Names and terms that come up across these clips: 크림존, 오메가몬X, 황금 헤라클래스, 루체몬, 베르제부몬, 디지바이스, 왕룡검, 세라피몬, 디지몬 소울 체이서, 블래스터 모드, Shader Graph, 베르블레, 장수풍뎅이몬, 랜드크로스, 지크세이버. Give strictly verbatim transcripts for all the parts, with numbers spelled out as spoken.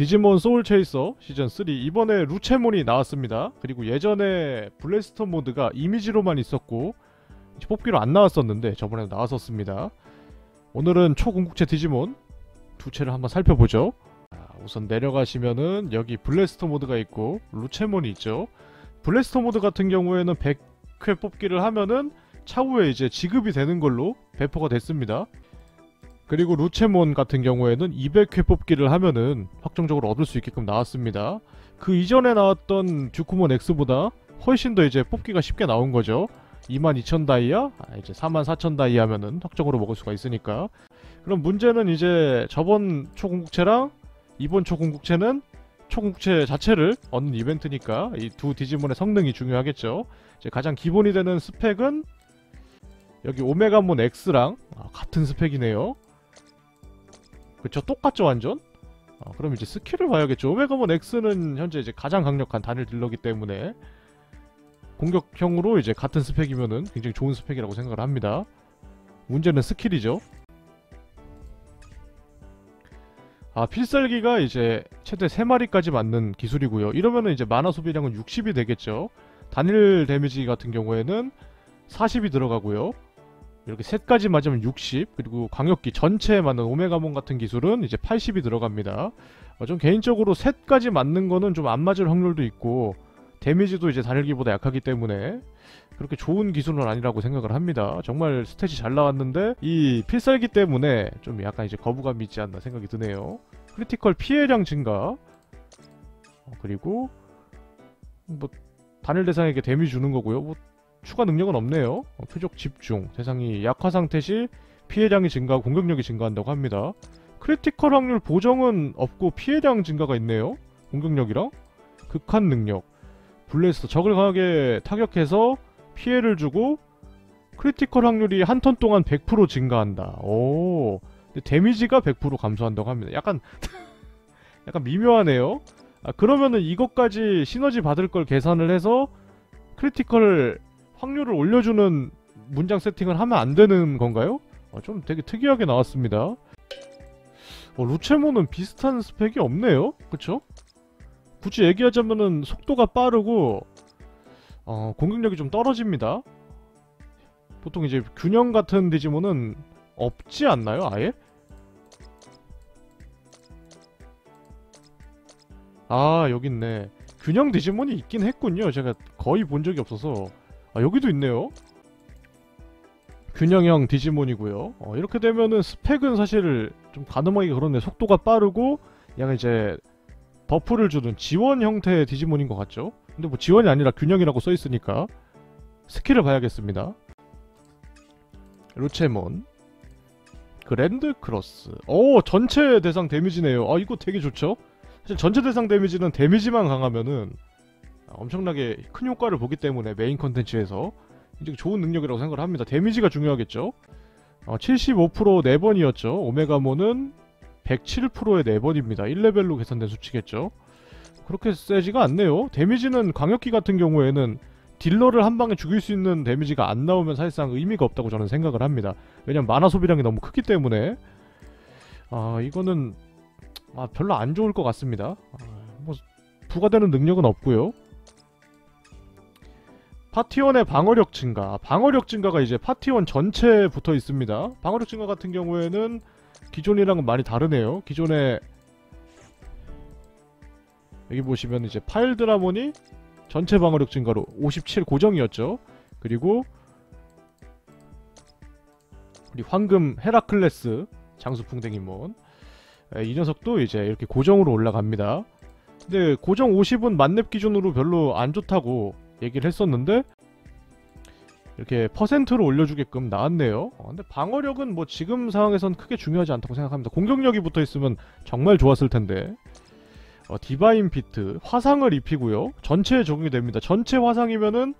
디지몬 소울 체이서 시즌 쓰리 이번에 루체몬이 나왔습니다. 그리고 예전에 블래스터 모드가 이미지로만 있었고 뽑기로 안 나왔었는데 저번에 나왔었습니다. 오늘은 초궁극체 디지몬 두 채를 한번 살펴보죠. 우선 내려가시면은 여기 블래스터 모드가 있고 루체몬이 있죠. 블래스터 모드 같은 경우에는 백 회 뽑기를 하면은 차후에 이제 지급이 되는 걸로 배포가 됐습니다. 그리고 루체몬 같은 경우에는 이백 회 뽑기를 하면은 확정적으로 얻을 수 있게끔 나왔습니다. 그 이전에 나왔던 듀크몬 X보다 훨씬 더 이제 뽑기가 쉽게 나온 거죠. 이만 이천 다이아? 아, 이제 사만 사천 다이아면은 확정으로 먹을 수가 있으니까. 그럼 문제는 이제 저번 초궁극체랑 이번 초궁극체는 초궁극체 자체를 얻는 이벤트니까 이 두 디지몬의 성능이 중요하겠죠. 이제 가장 기본이 되는 스펙은 여기 오메가몬엑스랑 아, 같은 스펙이네요. 그쵸? 똑같죠 완전? 아, 그럼 이제 스킬을 봐야겠죠. 오메가몬엑스는 현재 이제 가장 강력한 단일 딜러기 때문에 공격형으로 이제 같은 스펙이면은 굉장히 좋은 스펙이라고 생각을 합니다. 문제는 스킬이죠. 아, 필살기가 이제 최대 세 마리까지 맞는 기술이고요. 이러면은 이제 마나 소비량은 육십이 되겠죠. 단일 데미지 같은 경우에는 사십이 들어가고요. 이렇게 셋까지 맞으면 육십, 그리고 광역기 전체에 맞는 오메가몬 같은 기술은 이제 팔십이 들어갑니다. 어, 좀 개인적으로 셋까지 맞는 거는 좀 안 맞을 확률도 있고 데미지도 이제 단일기보다 약하기 때문에 그렇게 좋은 기술은 아니라고 생각을 합니다. 정말 스탯이 잘 나왔는데 이 필살기 때문에 좀 약간 이제 거부감이 있지 않나 생각이 드네요. 크리티컬 피해량 증가, 그리고 뭐 단일 대상에게 데미지 주는 거고요. 뭐 추가 능력은 없네요. 표적 집중, 대상이 약화 상태 시 피해량이 증가하고 공격력이 증가한다고 합니다. 크리티컬 확률 보정은 없고 피해량 증가가 있네요. 공격력이랑 극한 능력, 블래스터, 적을 강하게 타격해서 피해를 주고 크리티컬 확률이 한 턴 동안 백 퍼센트 증가한다. 오, 근데 데미지가 백 퍼센트 감소한다고 합니다. 약간 약간 미묘하네요. 아, 그러면은 이것까지 시너지 받을 걸 계산을 해서 크리티컬 확률을 올려주는 문장 세팅을 하면 안 되는 건가요? 아, 좀 되게 특이하게 나왔습니다. 어, 루체몬은 비슷한 스펙이 없네요. 그쵸? 굳이 얘기하자면은 속도가 빠르고 어, 공격력이 좀 떨어집니다. 보통 이제 균형 같은 디지몬은 없지 않나요? 아예? 아, 여기 있네. 균형 디지몬이 있긴 했군요. 제가 거의 본 적이 없어서. 아, 여기도 있네요. 균형형 디지몬이고요. 어, 이렇게 되면은 스펙은 사실 좀 가늠하기가 그렇네. 속도가 빠르고 약간 이제 버프를 주는 지원 형태의 디지몬인 것 같죠? 근데 뭐 지원이 아니라 균형이라고 써있으니까 스킬을 봐야겠습니다. 루체몬, 그 랜드크로스, 오, 전체 대상 데미지네요. 아, 이거 되게 좋죠? 사실 전체 대상 데미지는 데미지만 강하면은 엄청나게 큰 효과를 보기 때문에 메인 컨텐츠에서 굉장히 좋은 능력이라고 생각을 합니다. 데미지가 중요하겠죠? 어, 칠십오 퍼센트 네 번이었죠 오메가몬은 백칠 퍼센트의 네 번입니다. 일 레벨로 계산된 수치겠죠. 그렇게 세지가 않네요. 데미지는 광역기 같은 경우에는 딜러를 한 방에 죽일 수 있는 데미지가 안 나오면 사실상 의미가 없다고 저는 생각을 합니다. 왜냐면 마나 소비량이 너무 크기 때문에. 아, 이거는 아, 별로 안 좋을 것 같습니다. 아, 뭐 부과되는 능력은 없고요. 파티원의 방어력 증가. 방어력 증가가 이제 파티원 전체에 붙어 있습니다. 방어력 증가 같은 경우에는 기존이랑은 많이 다르네요. 기존에 여기 보시면 이제 파일드라몬이 전체 방어력 증가로 오십칠 고정이었죠. 그리고 우리 황금 헤라클래스 장수풍뎅이몬, 이 녀석도 이제 이렇게 고정으로 올라갑니다. 근데 고정 오십은 만렙 기준으로 별로 안 좋다고 얘기를 했었는데 이렇게 퍼센트로 올려주게끔 나왔네요. 어, 근데 방어력은 뭐 지금 상황에선 크게 중요하지 않다고 생각합니다. 공격력이 붙어있으면 정말 좋았을 텐데. 어, 디바인 피트, 화상을 입히고요. 전체에 적용이 됩니다. 전체 화상이면은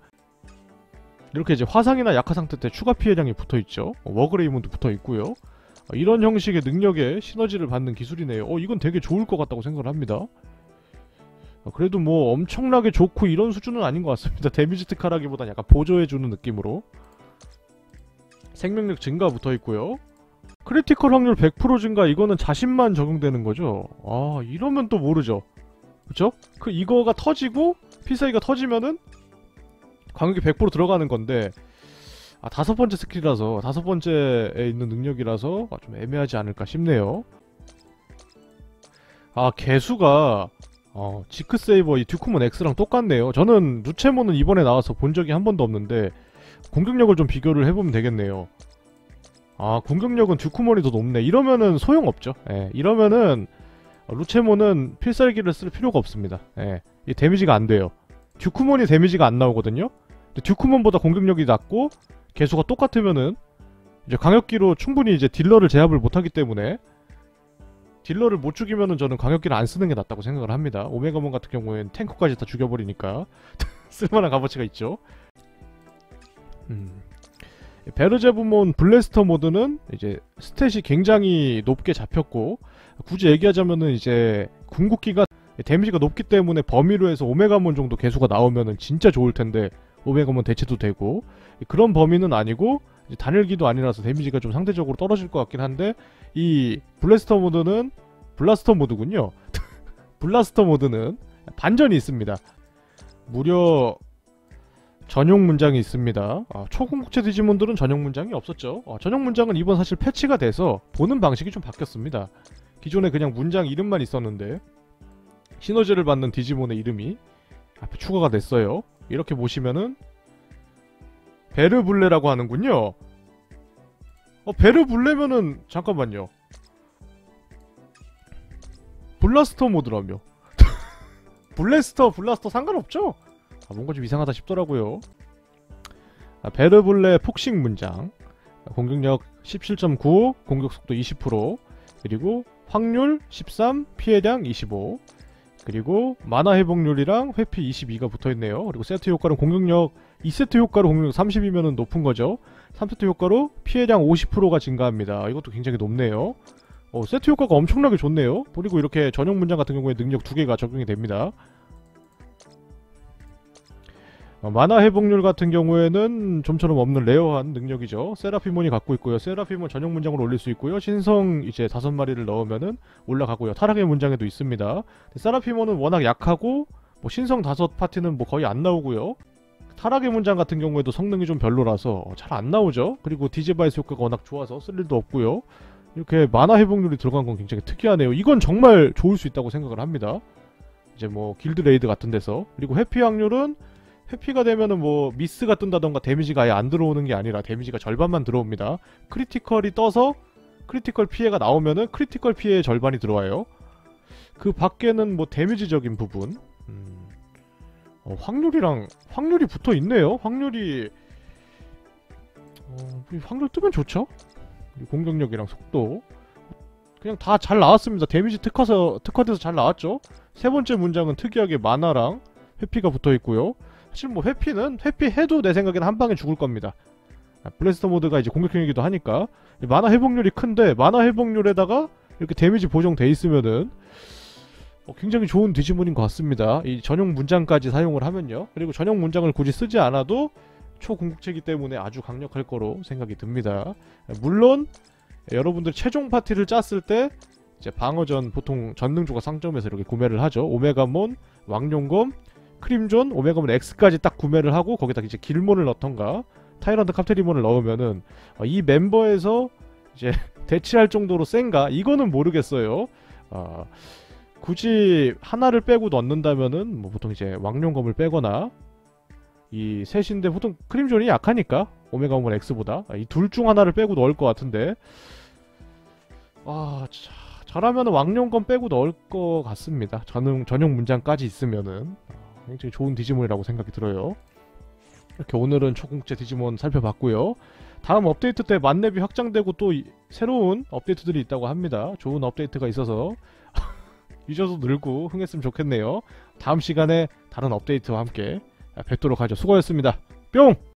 이렇게 이제 화상이나 약화 상태 때 추가 피해량이 붙어있죠. 어, 워그레이몬도 붙어있고요. 어, 이런 형식의 능력에 시너지를 받는 기술이네요. 어, 이건 되게 좋을 것 같다고 생각을 합니다. 그래도 뭐 엄청나게 좋고 이런 수준은 아닌 것 같습니다. 데미지 특화라기보단 약간 보조해주는 느낌으로 생명력 증가 붙어있고요. 크리티컬 확률 백 퍼센트 증가, 이거는 자신만 적용되는 거죠. 아, 이러면 또 모르죠. 그쵸? 그 이거가 터지고 필살기가 터지면은 광역이 백 퍼센트 들어가는 건데, 아, 다섯 번째 스킬이라서, 다섯 번째에 있는 능력이라서 아, 좀 애매하지 않을까 싶네요. 아, 개수가 어, 지크세이버 이 듀크몬 X랑 똑같네요. 저는 루체몬은 이번에 나와서 본 적이 한 번도 없는데 공격력을 좀 비교를 해보면 되겠네요. 아, 공격력은 듀크몬이 더 높네. 이러면은 소용없죠. 예, 이러면은 루체몬은 필살기를 쓸 필요가 없습니다. 예, 이 데미지가 안 돼요. 듀크몬이 데미지가 안 나오거든요. 근데 듀크몬보다 공격력이 낮고 개수가 똑같으면은 이제 광역기로 충분히 이제 딜러를 제압을 못하기 때문에, 딜러를 못 죽이면은 저는 광역기를 안 쓰는 게 낫다고 생각을 합니다. 오메가몬 같은 경우에는 탱커까지 다 죽여버리니까 쓸만한 값어치가 있죠. 음. 베르제부몬 블래스터 모드는 이제 스탯이 굉장히 높게 잡혔고, 굳이 얘기하자면은 이제 궁극기가 데미지가 높기 때문에 범위로 해서 오메가몬 정도 개수가 나오면은 진짜 좋을 텐데, 오메가몬 대체도 되고 그런 범위는 아니고 단일기도 아니라서 데미지가 좀 상대적으로 떨어질 것 같긴 한데, 이 블래스터 모드는 블라스터 모드군요. 블라스터 모드는 반전이 있습니다. 무려 전용 문장이 있습니다. 아, 초궁극체 디지몬들은 전용 문장이 없었죠. 아, 전용 문장은 이번 사실 패치가 돼서 보는 방식이 좀 바뀌었습니다. 기존에 그냥 문장 이름만 있었는데 시너지를 받는 디지몬의 이름이 앞에 추가가 됐어요. 이렇게 보시면은 베르블레라고 하는군요. 어, 베르블레면은 잠깐만요. 블라스터 모드라며. 블래스터, 블라스터 상관없죠? 뭔가 좀 이상하다 싶더라고요. 아, 베르블레 폭식 문장, 공격력 십칠 점 구, 공격속도 이십 퍼센트, 그리고 확률 십삼, 피해량 이십오, 그리고 만화 회복률이랑 회피 이십이가 붙어있네요. 그리고 세트 효과는 공격력 이 세트 효과로 공격력 삼십이면은 높은 거죠. 삼 세트 효과로 피해량 오십 퍼센트가 증가합니다. 이것도 굉장히 높네요. 어, 세트 효과가 엄청나게 좋네요. 그리고 이렇게 전용 문장 같은 경우에 능력 두 개가 적용이 됩니다. 어, 만화 회복률 같은 경우에는 좀처럼 없는 레어한 능력이죠. 세라피몬이 갖고 있고요. 세라피몬 전용 문장으로 올릴 수 있고요. 신성 이제 다섯 마리를 넣으면은 올라가고요. 타락의 문장에도 있습니다. 세라피몬은 워낙 약하고 뭐 신성 다섯 파티는 뭐 거의 안 나오고요. 타락의 문장 같은 경우에도 성능이 좀 별로라서 잘 안 나오죠. 그리고 디지바이스 효과가 워낙 좋아서 쓸 일도 없고요. 이렇게 만화 회복률이 들어간 건 굉장히 특이하네요. 이건 정말 좋을 수 있다고 생각을 합니다. 이제 뭐 길드 레이드 같은 데서. 그리고 회피 확률은 회피가 되면은 뭐 미스가 뜬다던가 데미지가 아예 안 들어오는 게 아니라 데미지가 절반만 들어옵니다. 크리티컬이 떠서 크리티컬 피해가 나오면은 크리티컬 피해의 절반이 들어와요. 그 밖에는 뭐 데미지적인 부분, 음... 어, 확률이랑 확률이 붙어 있네요. 확률이 어, 확률 뜨면 좋죠. 공격력이랑 속도 그냥 다 잘 나왔습니다. 데미지 특화서 특화돼서 잘 나왔죠. 세 번째 문장은 특이하게 만화랑 회피가 붙어 있고요. 사실 뭐 회피는 회피해도 내 생각에는 한 방에 죽을 겁니다. 블래스터 모드가 이제 공격형이기도 하니까 만화 회복률이 큰데, 만화 회복률에다가 이렇게 데미지 보정돼 있으면은 어, 굉장히 좋은 디지몬인 것 같습니다. 이 전용 문장까지 사용을 하면요. 그리고 전용 문장을 굳이 쓰지 않아도 초궁극체이기 때문에 아주 강력할 거로 생각이 듭니다. 물론 여러분들 최종 파티를 짰을 때 이제 방어전 보통 전능조가 상점에서 이렇게 구매를 하죠. 오메가몬, 왕룡검, 크림존, 오메가몬엑스까지 딱 구매를 하고 거기다 이제 길몬을 넣던가 타이란트 카테리몬을 넣으면은 어, 이 멤버에서 이제 대치할 정도로 센가? 이거는 모르겠어요. 어, 굳이 하나를 빼고 넣는다면은 뭐 보통 이제 왕룡검을 빼거나 이 셋인데 보통 크림존이 약하니까 오메가몬엑스보다 이 둘 중 하나를 빼고 넣을 것 같은데, 아... 자, 잘하면은 왕룡검 빼고 넣을 것 같습니다. 전용, 전용 문장까지 있으면은 굉장히 좋은 디지몬이라고 생각이 들어요. 이렇게 오늘은 초궁극체 디지몬 살펴봤고요. 다음 업데이트 때 만렙이 확장되고 또 이, 새로운 업데이트들이 있다고 합니다. 좋은 업데이트가 있어서 유저도 늘고 흥했으면 좋겠네요. 다음 시간에 다른 업데이트와 함께 뵙도록 하죠. 수고하셨습니다. 뿅!